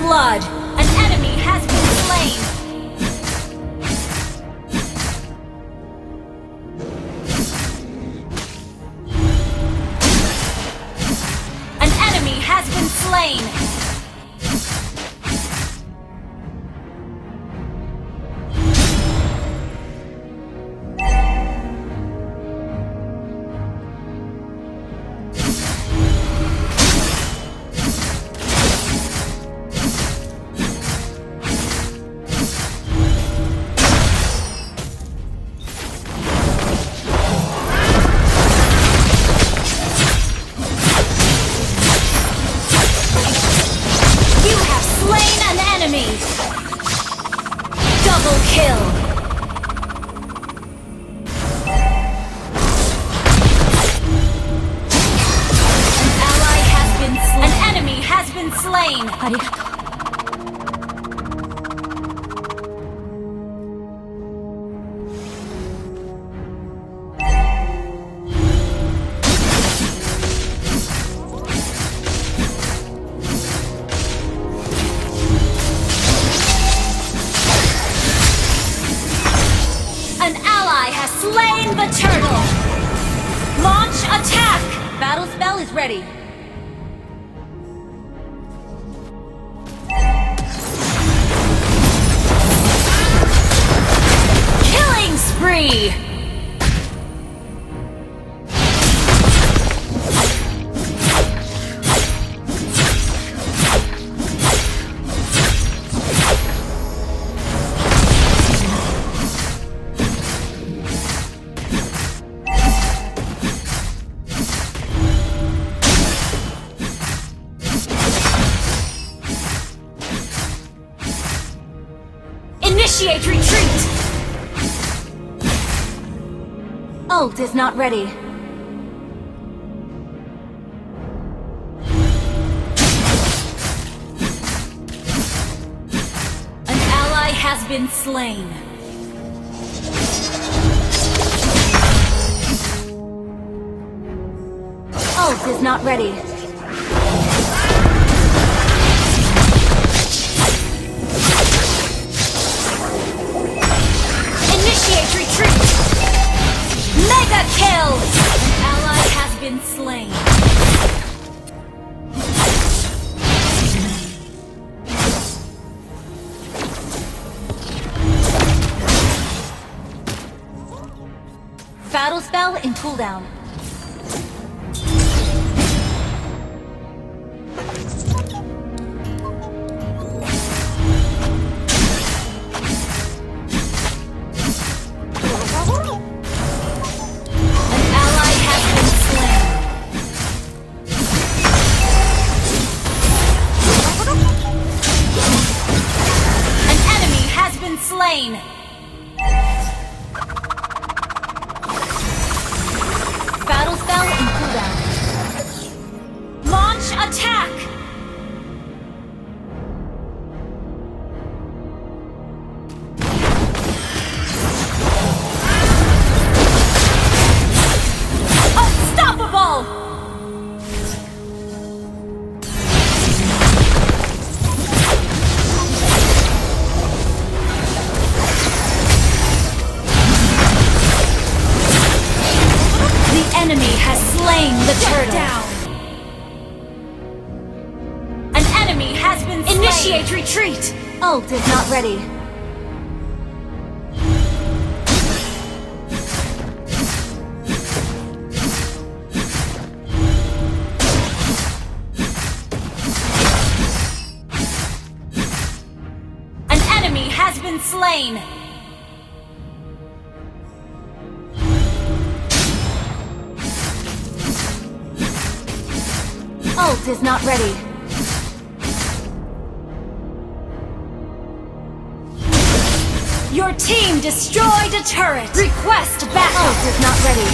blood! An enemy has been slain! An enemy has been slain! Slain! Arigato. An ally has slain the turtle! Launch attack! Battle spell is ready. Spree! Initiate retreat! Ult is not ready. An ally has been slain. Ult is not ready. Initiate retreat! Mega kill! An ally has been slain. Battle spell in cooldown. Slain. Battle spell in cooldown. Launch attack. Unstoppable. The turtle. Down. An enemy has been slain. Initiate retreat. Ult is not ready. An enemy has been slain. Ult is not ready. Your team destroyed a turret. Request back. Ult is not ready.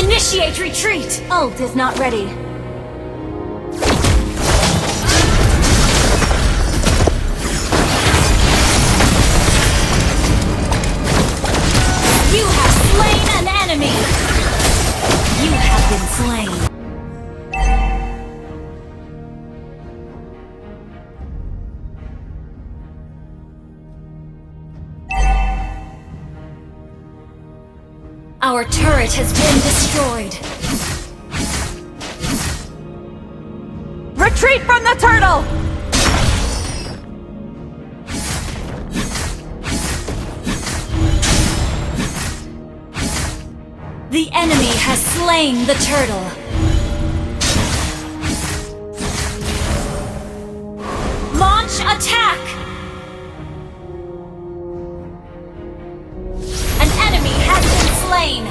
Initiate retreat. Ult is not ready. You Our turret has been destroyed. Retreat from the turtle! The enemy has slain the turtle. Launch attack! An enemy has been slain.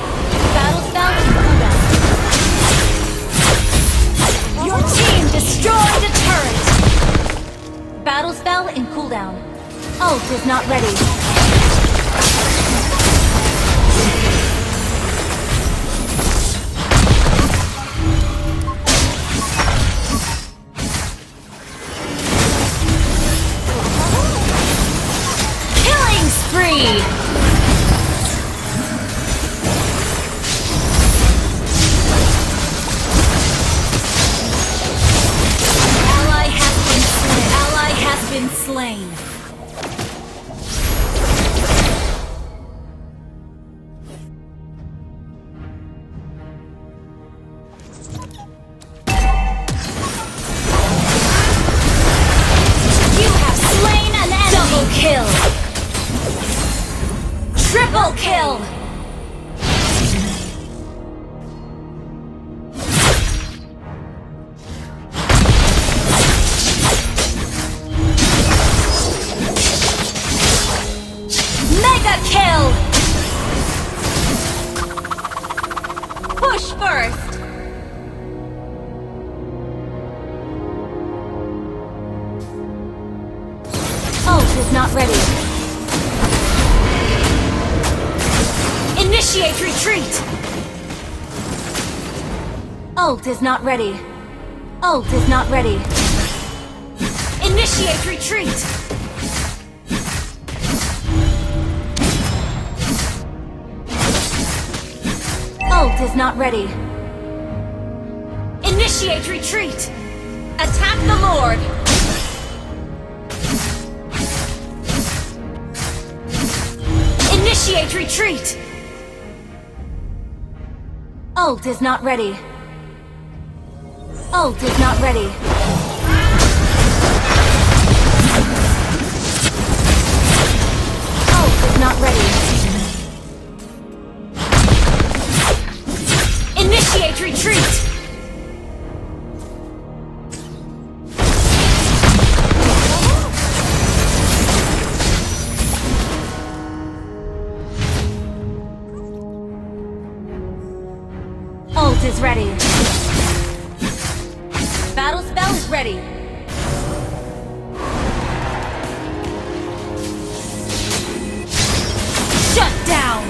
Battlespell in cooldown. Your team destroyed a turret. Battlespell in cooldown. Ult is not ready. Slain. You have slain an enemy. Double kill. Triple kill. Is not ready. Initiate retreat! Ult is not ready. Ult is not ready. Initiate retreat! Ult is not ready. Initiate retreat! Attack the Lord! Initiate retreat! Ult is not ready. Ult is not ready. Ult is not ready. Initiate retreat! Is ready. Battle spell is ready. Shut down.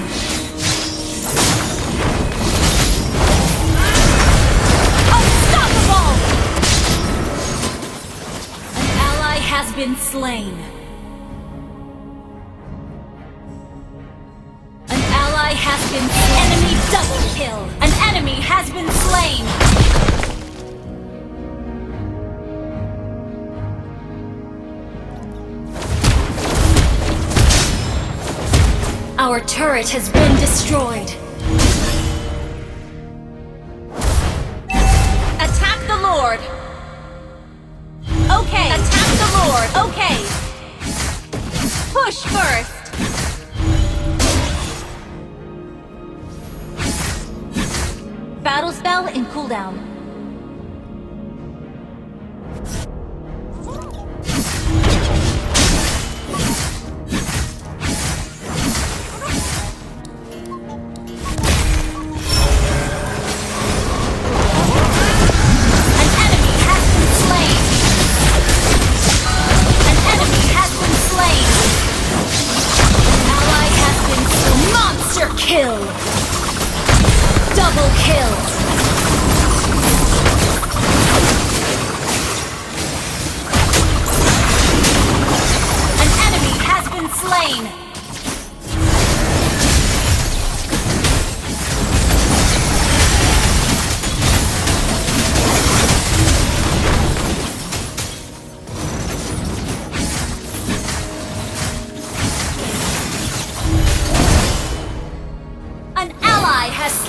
Unstoppable. An ally has been slain. An ally has been slain. Enemy double kill. An enemy has been slain! Our turret has been destroyed! Attack the Lord! Okay! Attack the Lord! Okay! Push first! Battle spell in cooldown. An enemy has been slain. An ally has been slain. Monster kill. Double kill! An enemy has been slain! An ally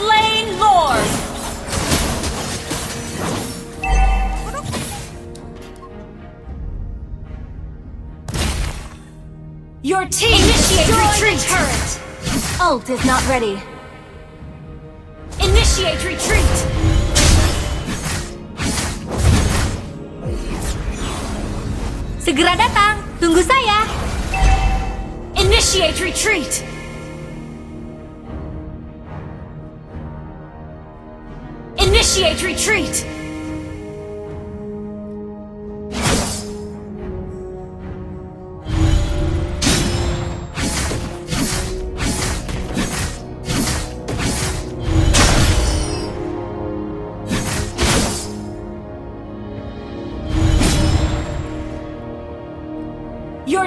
slain Lord! Your team initiate retreat! Turret. Ult is not ready. Initiate retreat! Segera datang! Tunggu saya! Initiate retreat! Initiate retreat! Your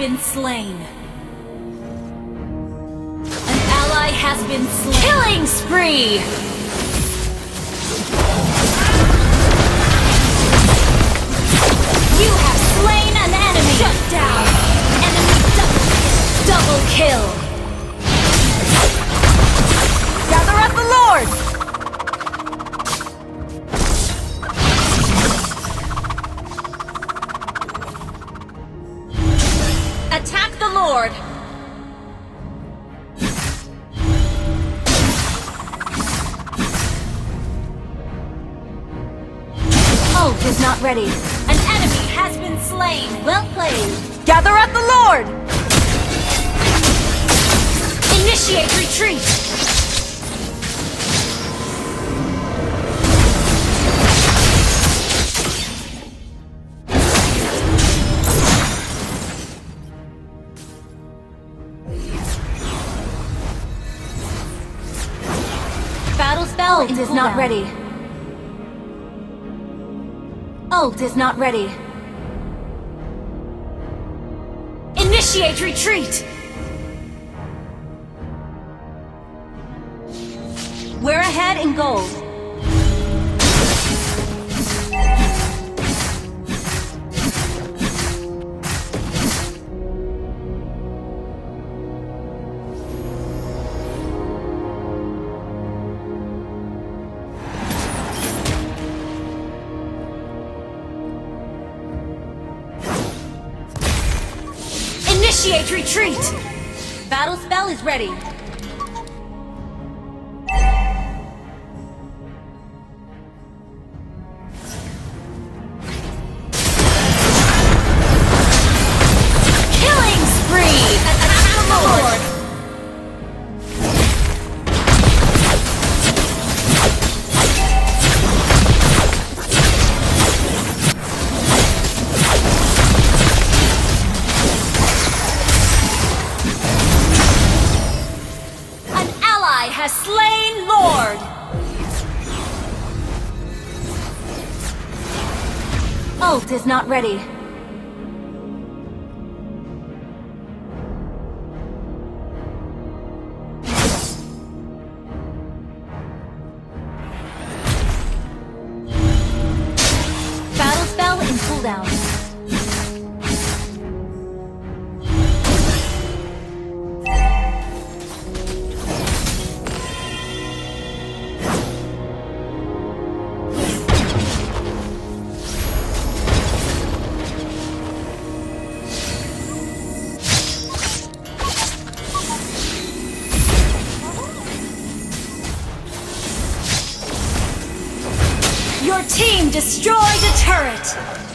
Been slain. An ally has been slain. Killing spree! You have slain an enemy! Shut down! Enemy double kill! Gather up the Lord! Attack the Lord! Ult is not ready. An enemy has been slain. Well played. Gather up the Lord! Initiate retreat! Ult is not ready. Ult is not ready. Initiate retreat! We're ahead in gold. Initiate retreat! Battle spell is ready. Killing spree! Attack the Lord! Has slain Lord! Ult is not ready. destroy the turret!